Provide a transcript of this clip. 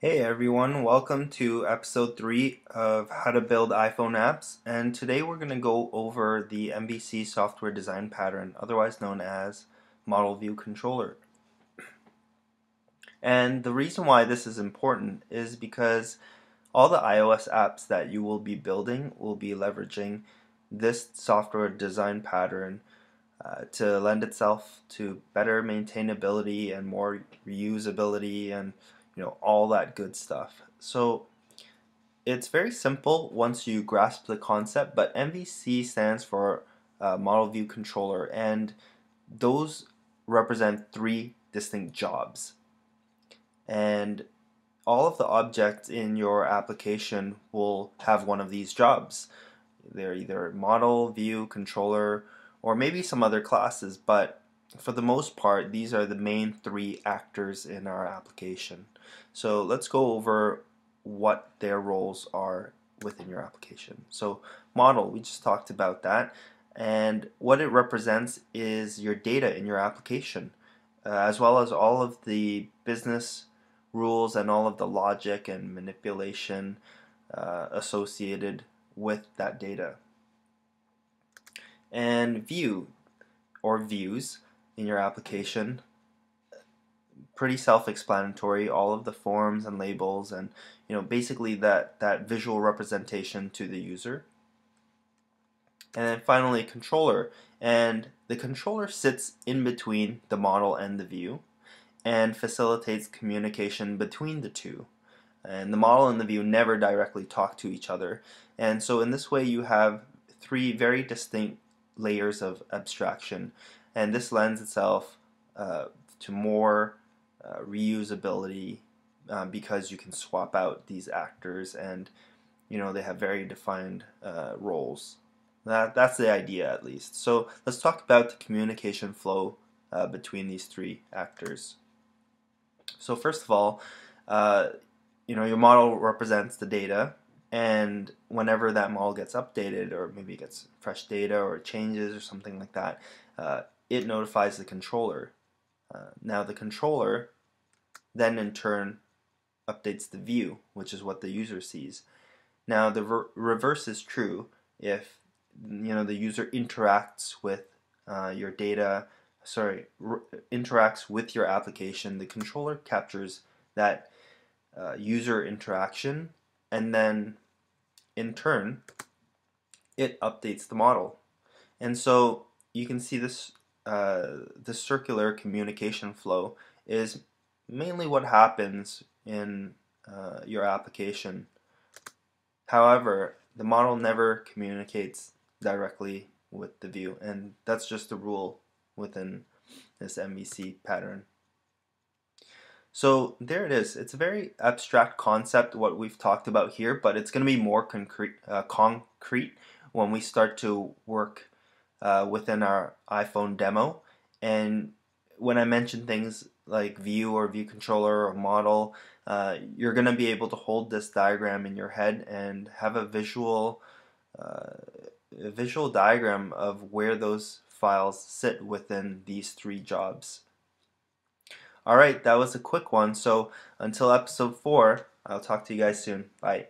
Hey everyone, welcome to episode 3 of how to build iPhone apps, and today we're going to go over the MVC software design pattern, otherwise known as model view controller. And the reason why this is important is because all the iOS apps that you will be building will be leveraging this software design pattern to lend itself to better maintainability and more reusability and all that good stuff. So it's very simple once you grasp the concept, but MVC stands for Model View Controller, and those represent 3 distinct jobs. And all of the objects in your application will have one of these jobs. They're either model, view, controller, or maybe some other classes, but for the most part, these are the main 3 actors in our application. So let's go over what their roles are within your application. So model, we just talked about that, and what it represents is your data in your application, as well as all of the business rules and all of the logic and manipulation associated with that data. And view, or views, in your application, pretty self-explanatory. All of the forms and labels, and basically that visual representation to the user. And then finally, controller, and the controller sits in between the model and the view, and facilitates communication between the two. And the model and the view never directly talk to each other, and so in this way you have 3 very distinct layers of abstraction, and this lends itself to more reusability because you can swap out these actors, and they have very defined roles. That's the idea, at least. So let's talk about the communication flow between these 3 actors. So first of all, your model represents the data, and whenever that model gets updated, or maybe gets fresh data or changes or something like that, it notifies the controller. Now the controller then in turn updates the view, which is what the user sees. Now the reverse is true. If the user interacts with your data, interacts with your application, the controller captures that user interaction, and then in turn it updates the model. And so you can see this the circular communication flow is mainly what happens in your application. However, the model never communicates directly with the view, and that's just the rule within this MVC pattern. So there it is. It's a very abstract concept, what we've talked about here, but it's going to be more concrete when we start to work within our iPhone demo. And when I mention things like view or view controller or model, you're going to be able to hold this diagram in your head and have a visual diagram of where those files sit within these 3 jobs. Alright, that was a quick one, so until episode 4, I'll talk to you guys soon. Bye.